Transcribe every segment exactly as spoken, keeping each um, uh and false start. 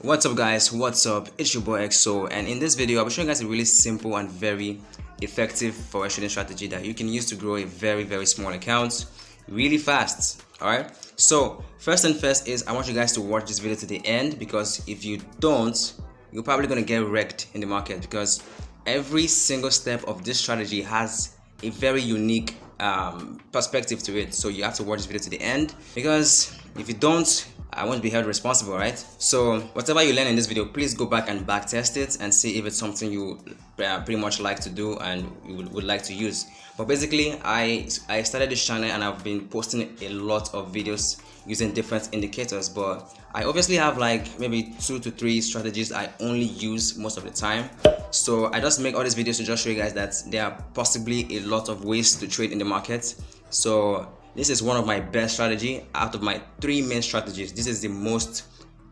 What's up guys, what's up, it's your boy X O, and in this video I'll be showing you guys a really simple and very effective forex trading strategy that you can use to grow a very very small account really fast. Alright, so first and first is I want you guys to watch this video to the end, because if you don't, you're probably gonna get wrecked in the market, because every single step of this strategy has a very unique um, perspective to it. So you have to watch this video to the end, because if you don't, I won't be held responsible, right? So whatever you learn in this video, please go back and back test it and see if it's something you uh, pretty much like to do and you would, would like to use. But basically, I, I started this channel and I've been posting a lot of videos using different indicators, but I obviously have like maybe two to three strategies I only use most of the time. So I just make all these videos to just show you guys that there are possibly a lot of ways to trade in the market. So this is one of my best strategy out of my three main strategies. This is the most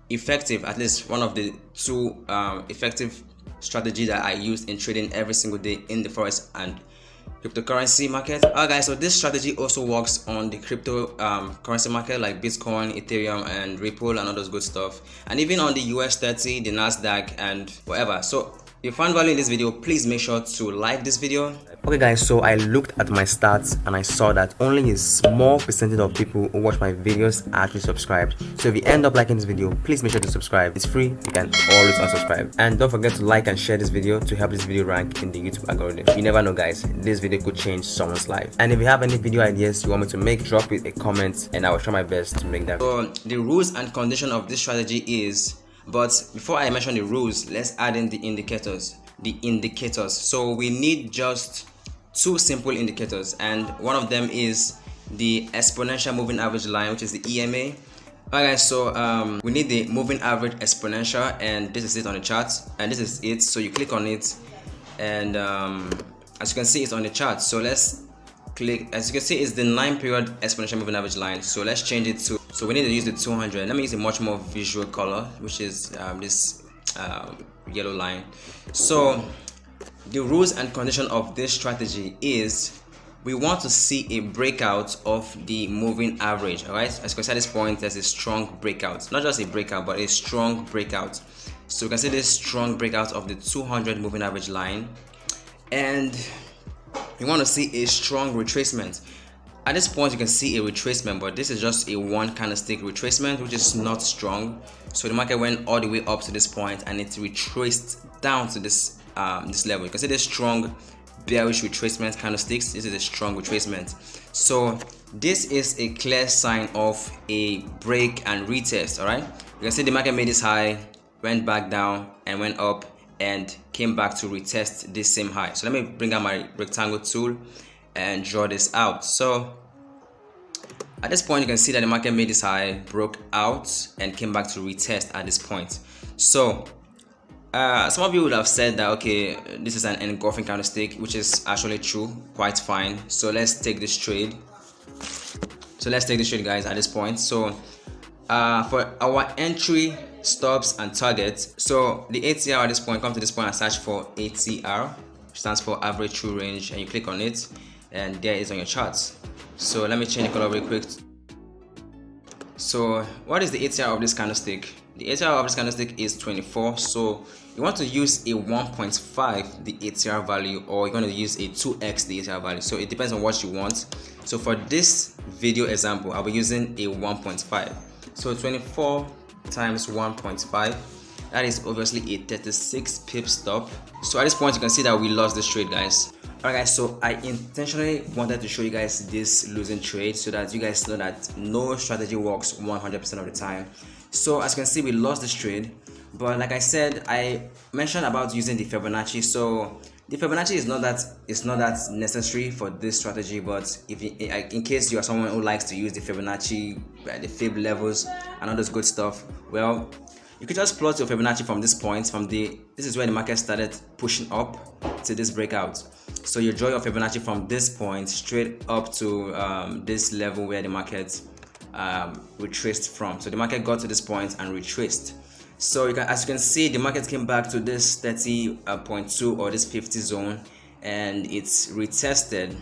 effective, at least one of the two um, effective strategy that I use in trading every single day in the forex and cryptocurrency market. Alright guys, so this strategy also works on the crypto um, currency market like Bitcoin, Ethereum and Ripple and all those good stuff, and even on the U S thirty, the Nasdaq and whatever. So if you found value in this video, please make sure to like this video. Okay guys, so I looked at my stats and I saw that only a small percentage of people who watch my videos actually subscribe. So if you end up liking this video, please make sure to subscribe. It's free, you can always unsubscribe. And don't forget to like and share this video to help this video rank in the YouTube algorithm. You never know guys, this video could change someone's life. And if you have any video ideas you want me to make, drop it a comment and I will try my best to make that. So the rules and condition of this strategy is, but before I mention the rules, let's add in the indicators. The indicators. So we need just two simple indicators, and one of them is the exponential moving average line, which is the E M A. Alright guys, so um, we need the moving average exponential, and this is it on the chart, and this is it. So you click on it, and um, as you can see, it's on the chart. So let's click. As you can see, it's the nine period exponential moving average line. So let's change it to. So we need to use the two hundred. Let me use a much more visual color, which is um, this um, yellow line. So the rules and condition of this strategy is we want to see a breakout of the moving average. All right, as you can see at this point, there's a strong breakout, not just a breakout, but a strong breakout. So you can see this strong breakout of the two hundred moving average line, and you want to see a strong retracement. At this point you can see a retracement, but this is just a one candlestick retracement, which is not strong. So the market went all the way up to this point and it retraced down to this um, this level. You can see the strong bearish retracement candlesticks. This is a strong retracement. So this is a clear sign of a break and retest. All right, you can see the market made this high, went back down and went up and came back to retest this same high. So let me bring out my rectangle tool and draw this out. So at this point you can see that the market made this high, broke out and came back to retest at this point. So uh, some of you would have said that okay, this is an engulfing candlestick, which is actually true, quite fine. So let's take this trade. So let's take this trade guys at this point. So uh, for our entry stops and targets, so the A T R at this point, come to this point and search for A T R, which stands for average true range, and you click on it. And there it is on your charts. So let me change the color real quick. So what is the A T R of this candlestick? The A T R of this candlestick is twenty-four. So you want to use a one point five the A T R value, or you're going to use a two X the A T R value. So it depends on what you want. So for this video example, I'll be using a one point five. So twenty-four times one point five. That is obviously a thirty-six pip stop. So at this point you can see that we lost this trade guys. Alright guys, so I intentionally wanted to show you guys this losing trade so that you guys know that no strategy works one hundred percent of the time. So as you can see, we lost this trade, but like I said, I mentioned about using the Fibonacci. So the Fibonacci is not that it's not that necessary for this strategy, but if you, in case you are someone who likes to use the Fibonacci, the fib levels and all this good stuff, well, you could just plot your Fibonacci from this point, from the this is where the market started pushing up to this breakout. So you draw your Fibonacci from this point straight up to um, this level where the market um, retraced from. So the market got to this point and retraced. So you can, as you can see, the market came back to this thirty point two or this fifty zone, and it's retested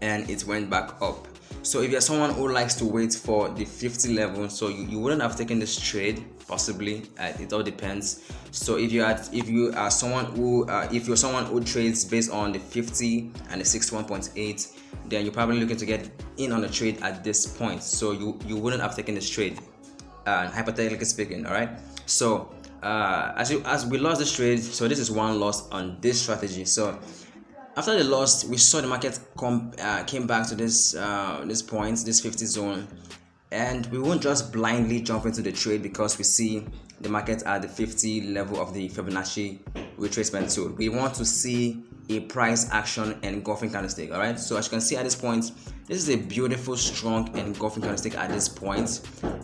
and it went back up. So if you're someone who likes to wait for the fifty level, so you, you wouldn't have taken this trade possibly. Uh, it all depends. So if you are if you are someone who uh, if you're someone who trades based on the fifty and the sixty-one point eight, then you're probably looking to get in on a trade at this point. So you you wouldn't have taken this trade, uh, hypothetically speaking. All right. So uh, as you as we lost this trade, so this is one loss on this strategy. So after the loss, we saw the market come uh, came back to this uh, this point, this fifty zone, and we won't just blindly jump into the trade because we see the market at the fifty level of the Fibonacci retracement tool. We want to see a price action engulfing candlestick. All right. So as you can see at this point, this is a beautiful, strong engulfing candlestick at this point,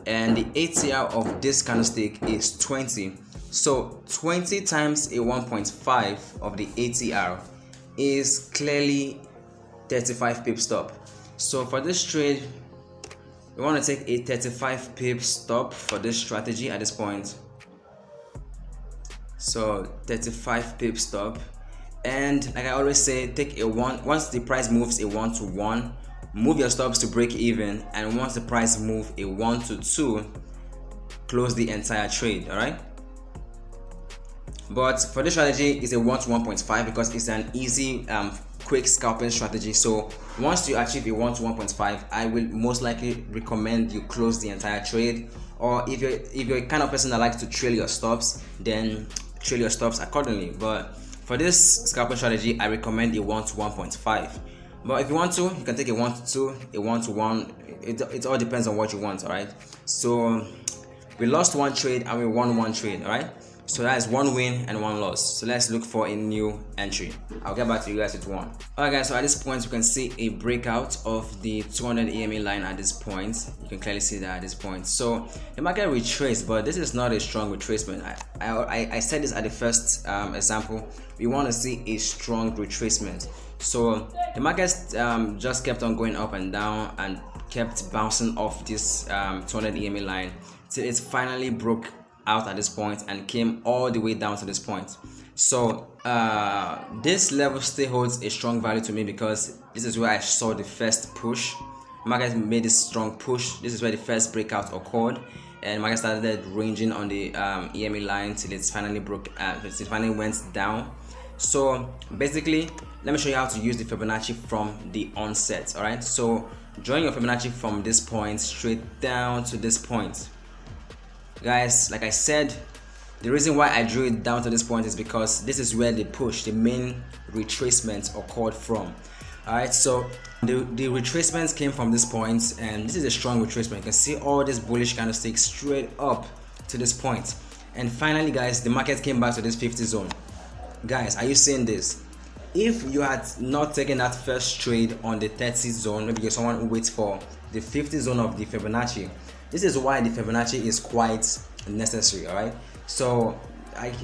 and the A T R of this candlestick is twenty. So twenty times a one point five of the A T R is clearly thirty-five pip stop. So for this trade, we want to take a thirty-five pip stop for this strategy at this point. So thirty-five pip stop, and like I always say, take a one. Once the price moves a one to one, move your stops to break even, and once the price moves a one to two, close the entire trade. All right. But for this strategy, it's a one to one point five because it's an easy, um, quick scalping strategy. So once you achieve a one to one point five, I will most likely recommend you close the entire trade. Or if you're if you're a kind of person that likes to trail your stops, then trail your stops accordingly. But for this scalping strategy, I recommend a one to one point five. But if you want to, you can take a one to two, a one to one. It it all depends on what you want. All right. So we lost one trade and we won one trade. All right. So that is one win and one loss. So let's look for a new entry. I'll get back to you guys with one. Alright guys, so at this point you can see a breakout of the two hundred E M A line at this point. You can clearly see that at this point. So the market retraced, but this is not a strong retracement. I I, I said this at the first um, example. We want to see a strong retracement. So the market um, just kept on going up and down and kept bouncing off this um, two hundred E M A line till it finally broke out at this point and came all the way down to this point. So uh, this level still holds a strong value to me because this is where I saw the first push. Market made this strong push. This is where the first breakout occurred, and market started ranging on the um, E M A line till it finally broke. Uh, it finally went down. So basically, let me show you how to use the Fibonacci from the onset. All right. So drawing your Fibonacci from this point straight down to this point. Guys, like I said, the reason why I drew it down to this point is because this is where the push, the main retracement occurred from. Alright, so the, the retracements came from this point, and this is a strong retracement. You can see all this bullish candlestick straight up to this point. And finally guys, the market came back to this fifty zone. Guys, are you seeing this? If you had not taken that first trade on the thirty zone, maybe you're someone who waits for the fifty zone of the Fibonacci, this is why the Fibonacci is quite necessary. All right, so I,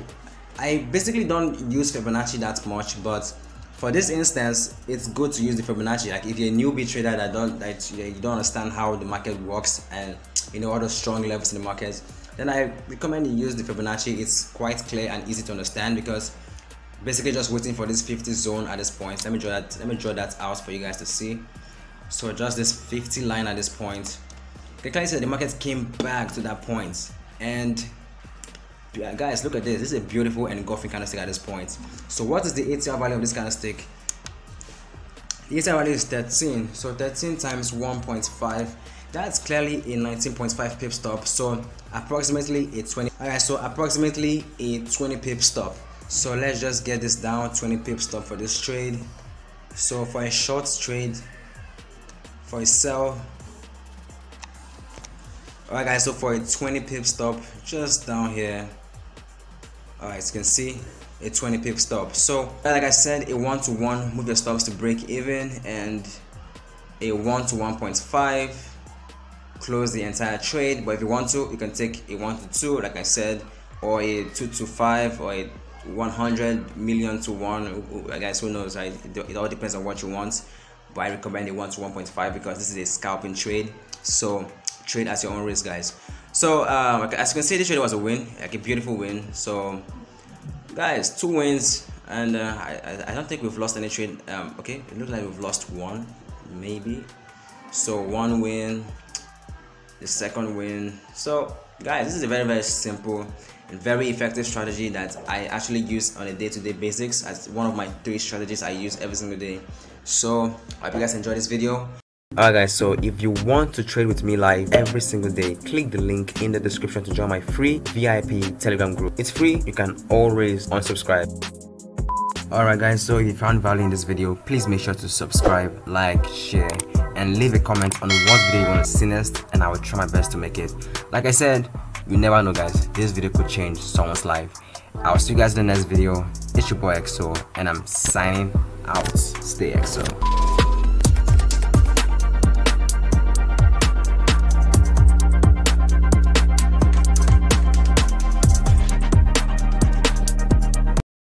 I basically don't use Fibonacci that much, but for this instance, it's good to use the Fibonacci. Like if you're a newbie trader that don't that you don't understand how the market works and you know all the strong levels in the market, then I recommend you use the Fibonacci. It's quite clear and easy to understand because basically just waiting for this fifty zone at this point. Let me draw that. Let me draw that out for you guys to see. So just this fifty line at this point. Like I said, the market came back to that point, and yeah, guys, look at this. This is a beautiful engulfing candlestick at this point. So what is the A T R value of this candlestick? The A T R value is thirteen. So thirteen times one point five, that's clearly a nineteen point five pip stop. So approximately a twenty. Alright, so approximately a twenty pip stop. So let's just get this down. twenty pip stop for this trade. So for a short trade, for a sell. Alright guys, so for a twenty pip stop just down here. Alright, as you can see, a twenty pip stop. So like I said, a one to one, move your stops to break even, and a one to one point five, close the entire trade. But if you want to, you can take a one to two like I said, or a two to five, or a one hundred million to one. Guys, who knows, right? It all depends on what you want, but I recommend a one to one point five because this is a scalping trade. So trade at your own risk, guys. So um, as you can see, this trade was a win, like a beautiful win. So guys, two wins, and uh, I, I don't think we've lost any trade. Um, okay, it looks like we've lost one, maybe. So one win, the second win. So guys, this is a very very simple and very effective strategy that I actually use on a day-to-day basis as one of my three strategies I use every single day. So I hope you guys enjoy this video. Alright guys, so if you want to trade with me live every single day, click the link in the description to join my free V I P Telegram group. It's free, you can always unsubscribe. Alright guys, so if you found value in this video, please make sure to subscribe, like, share, and leave a comment on what video you want to see next, and I will try my best to make it. Like I said, you never know guys, this video could change someone's life. I'll see you guys in the next video. It's your boy X O, and I'm signing out. Stay X O.